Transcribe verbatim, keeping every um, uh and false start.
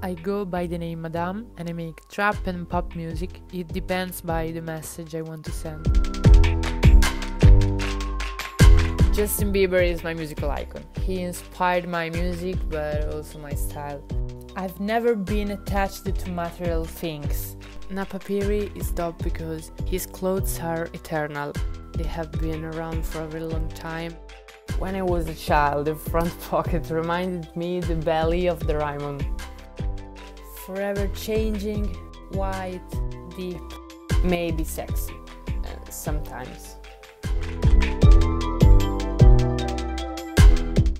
I go by the name Madame and I make trap and pop music. It depends by the message I want to send. Justin Bieber is my musical icon. He inspired my music, but also my style. I've never been attached to material things. Napapijri is dope because his clothes are eternal. They have been around for a very long time. When I was a child, the front pocket reminded me the belly of the diamond. Forever changing, white, deep, maybe sexy, uh, sometimes.